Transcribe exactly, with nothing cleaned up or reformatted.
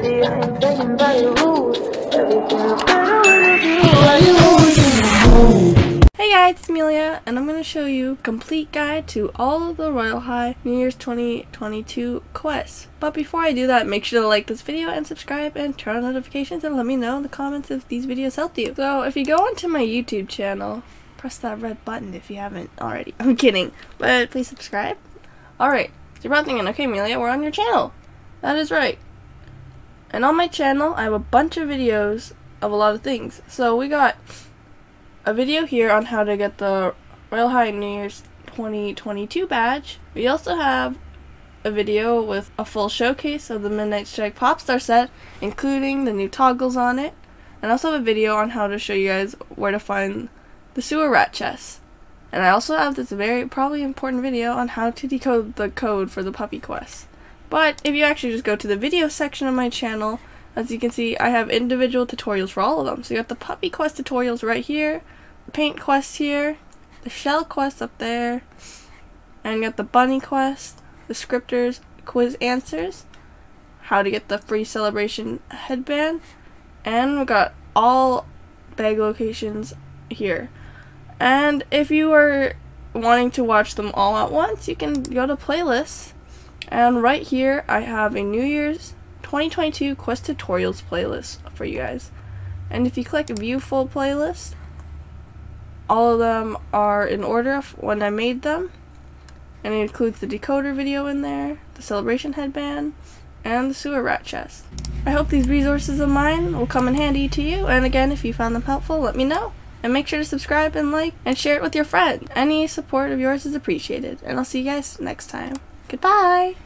baby, I ain't playing by your rules. Everything is better when you do what you want. Hey guys, it's Amelia, and I'm going to show you complete guide to all of the Royale High New Year's twenty twenty-two quests. But before I do that, make sure to like this video and subscribe and turn on notifications and let me know in the comments if these videos helped you. So if you go onto my YouTube channel, press that red button if you haven't already. I'm kidding, but please subscribe. Alright, so you're probably thinking, okay Amelia, we're on your channel. That is right. And on my channel, I have a bunch of videos of a lot of things. So we got a video here on how to get the Royale High New Year's twenty twenty-two badge. We also have a video with a full showcase of the Midnight's Strike Popstar Set, including the new toggles on it. And I also have a video on how to show you guys where to find the sewer rat chest. And I also have this very probably important video on how to decode the code for the puppy quest. But if you actually just go to the video section of my channel, as you can see, I have individual tutorials for all of them. So you got the puppy quest tutorials right here, the paint quest here, the shell quest up there, and you got the bunny quest, the scriptors, quiz answers, how to get the free celebration headband, and we got all bag locations here. And if you are wanting to watch them all at once, you can go to playlists, and right here I have a New Year's twenty twenty-two quest tutorials playlist for you guys. And if you click view full playlist, all of them are in order of when I made them, and it includes the decoder video in there, the celebration headband, and the sewer rat chest. I hope these resources of mine will come in handy to you, and again, if you found them helpful, let me know. And make sure to subscribe and like and share it with your friends. Any support of yours is appreciated, and I'll see you guys next time. Goodbye!